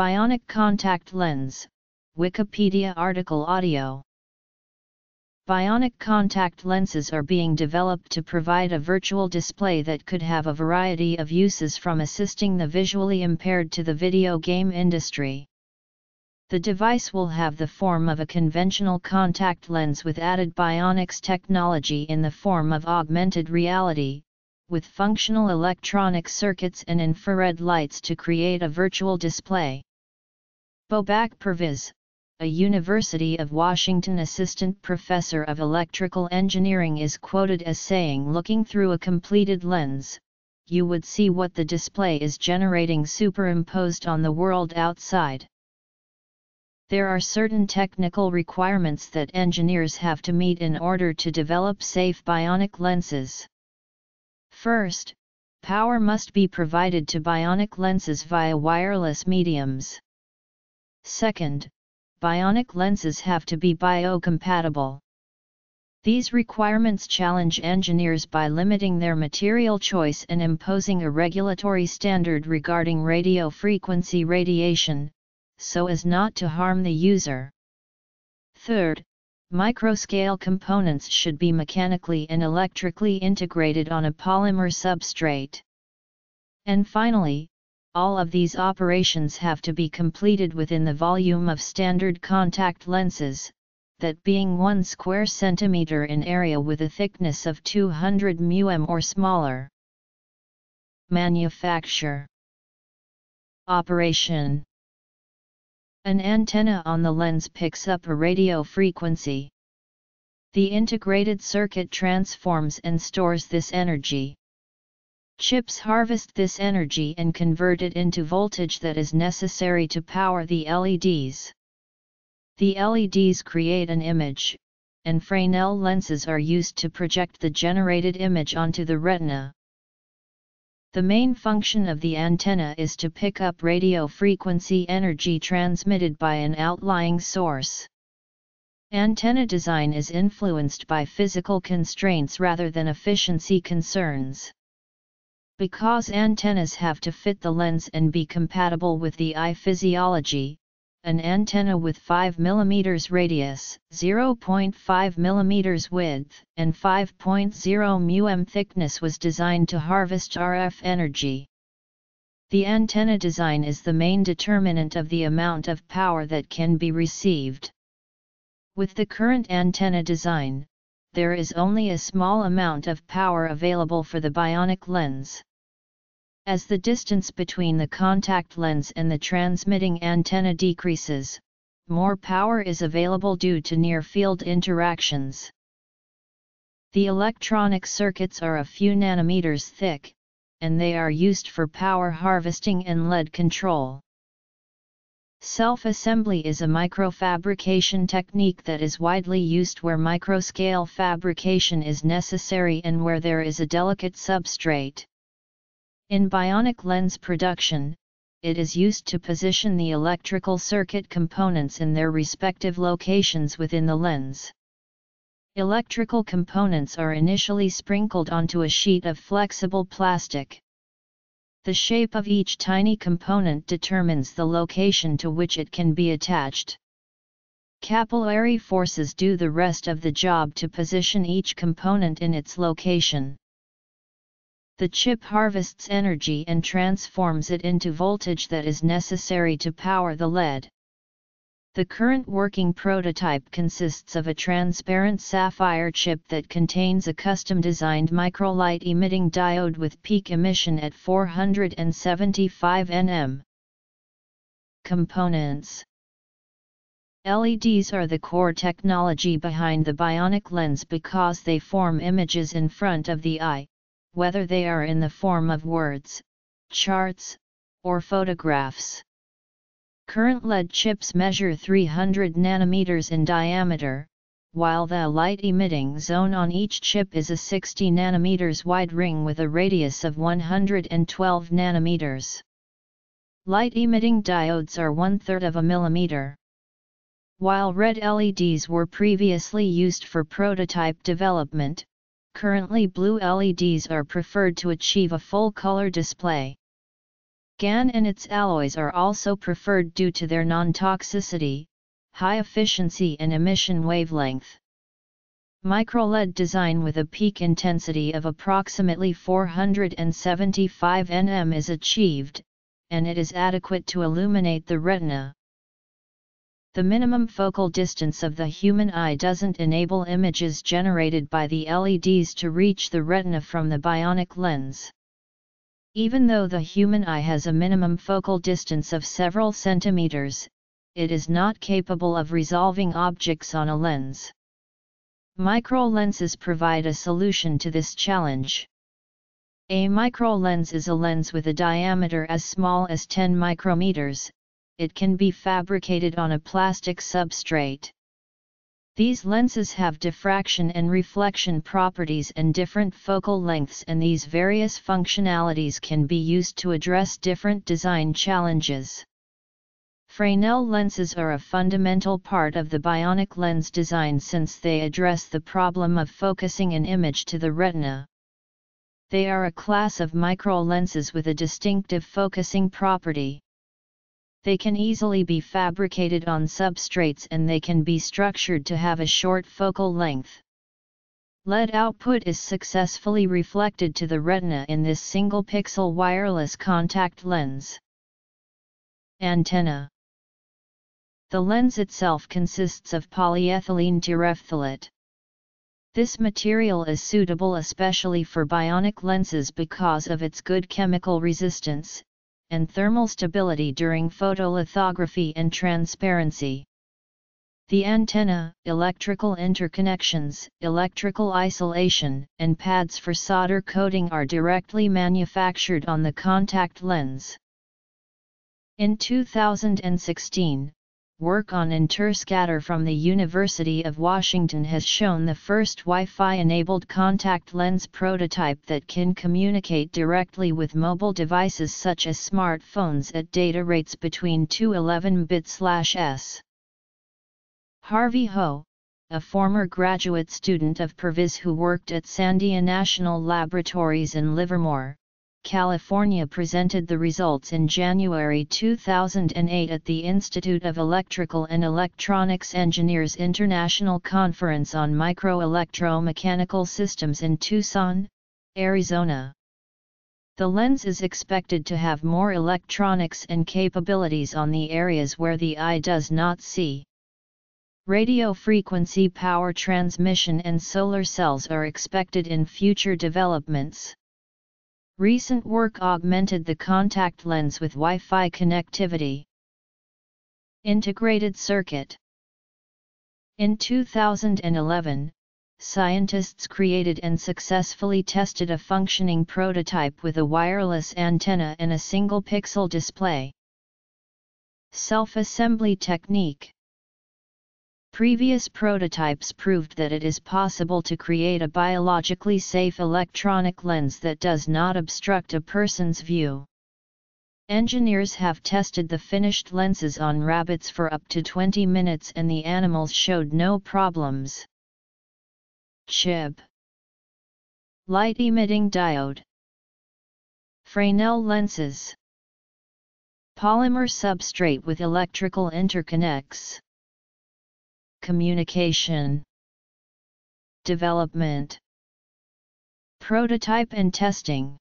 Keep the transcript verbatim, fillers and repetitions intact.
Bionic contact lens, Wikipedia article audio. Bionic contact lenses are being developed to provide a virtual display that could have a variety of uses, from assisting the visually impaired to the video game industry. The device will have the form of a conventional contact lens with added bionics technology in the form of augmented reality, with functional electronic circuits and infrared lights to create a virtual display. Babak Parviz, a University of Washington assistant professor of electrical engineering, is quoted as saying, "Looking through a completed lens, you would see what the display is generating superimposed on the world outside." There are certain technical requirements that engineers have to meet in order to develop safe bionic lenses. First, power must be provided to bionic lenses via wireless mediums. Second, bionic lenses have to be biocompatible. These requirements challenge engineers by limiting their material choice and imposing a regulatory standard regarding radiofrequency radiation, so as not to harm the user. Third, microscale components should be mechanically and electrically integrated on a polymer substrate. And finally, all of these operations have to be completed within the volume of standard contact lenses, that being one square centimeter in area with a thickness of two hundred microns or smaller. Manufacture. Operation. An antenna on the lens picks up a radio frequency. The integrated circuit transforms and stores this energy. Chips harvest this energy and convert it into voltage that is necessary to power the L E Ds. The L E Ds create an image, and Fresnel lenses are used to project the generated image onto the retina. The main function of the antenna is to pick up radio frequency energy transmitted by an outlying source. Antenna design is influenced by physical constraints rather than efficiency concerns. Because antennas have to fit the lens and be compatible with the eye physiology, an antenna with five millimeters radius, zero point five millimeters width, and five point zero microns thickness was designed to harvest R F energy. The antenna design is the main determinant of the amount of power that can be received. With the current antenna design, there is only a small amount of power available for the bionic lens. As the distance between the contact lens and the transmitting antenna decreases, more power is available due to near-field interactions. The electronic circuits are a few nanometers thick, and they are used for power harvesting and L E D control. Self-assembly is a microfabrication technique that is widely used where microscale fabrication is necessary and where there is a delicate substrate. In bionic lens production, it is used to position the electrical circuit components in their respective locations within the lens. Electrical components are initially sprinkled onto a sheet of flexible plastic. The shape of each tiny component determines the location to which it can be attached. Capillary forces do the rest of the job to position each component in its location. The chip harvests energy and transforms it into voltage that is necessary to power the L E D. The current working prototype consists of a transparent sapphire chip that contains a custom-designed microlight-emitting diode with peak emission at four hundred seventy-five nanometers. Components. L E Ds are the core technology behind the bionic lens because they form images in front of the eye, whether they are in the form of words, charts, or photographs. Current L E D chips measure three hundred nanometers in diameter, while the light-emitting zone on each chip is a sixty nanometers wide ring with a radius of one hundred twelve nanometers. Light-emitting diodes are one-third of a millimeter. While red L E Ds were previously used for prototype development, currently blue L E Ds are preferred to achieve a full-color display. GaN and its alloys are also preferred due to their non-toxicity, high efficiency and emission wavelength. Micro-L E D design with a peak intensity of approximately four hundred seventy-five nanometers is achieved, and it is adequate to illuminate the retina. The minimum focal distance of the human eye doesn't enable images generated by the L E Ds to reach the retina from the bionic lens. Even though the human eye has a minimum focal distance of several centimeters, it is not capable of resolving objects on a lens. Micro-lenses provide a solution to this challenge. A micro-lens is a lens with a diameter as small as ten micrometers. It can be fabricated on a plastic substrate. These lenses have diffraction and reflection properties and different focal lengths, and these various functionalities can be used to address different design challenges. Fresnel lenses are a fundamental part of the bionic lens design since they address the problem of focusing an image to the retina. They are a class of micro-lenses with a distinctive focusing property. They can easily be fabricated on substrates and they can be structured to have a short focal length. L E D output is successfully reflected to the retina in this single-pixel wireless contact lens. Antenna. The lens itself consists of polyethylene terephthalate. This material is suitable especially for bionic lenses because of its good chemical resistance and thermal stability during photolithography and transparency. The antenna, electrical interconnections, electrical isolation, and pads for solder coating are directly manufactured on the contact lens. In two thousand sixteen, work on interscatter from the University of Washington has shown the first Wi-Fi-enabled contact lens prototype that can communicate directly with mobile devices such as smartphones at data rates between two hundred eleven bits per second. Harvey Ho, a former graduate student of Parviz who worked at Sandia National Laboratories in Livermore, California, presented the results in January two thousand eight at the Institute of Electrical and Electronics Engineers International Conference on Microelectromechanical Systems in Tucson, Arizona. The lens is expected to have more electronics and capabilities on the areas where the eye does not see. Radio frequency power transmission and solar cells are expected in future developments. Recent work augmented the contact lens with Wi-Fi connectivity. Integrated circuit. In two thousand eleven, scientists created and successfully tested a functioning prototype with a wireless antenna and a single-pixel display. Self-assembly technique. Previous prototypes proved that it is possible to create a biologically safe electronic lens that does not obstruct a person's view. Engineers have tested the finished lenses on rabbits for up to twenty minutes and the animals showed no problems. Chip. Light-emitting diode. Fresnel lenses. Polymer substrate with electrical interconnects. Communication. Development. Prototype and testing.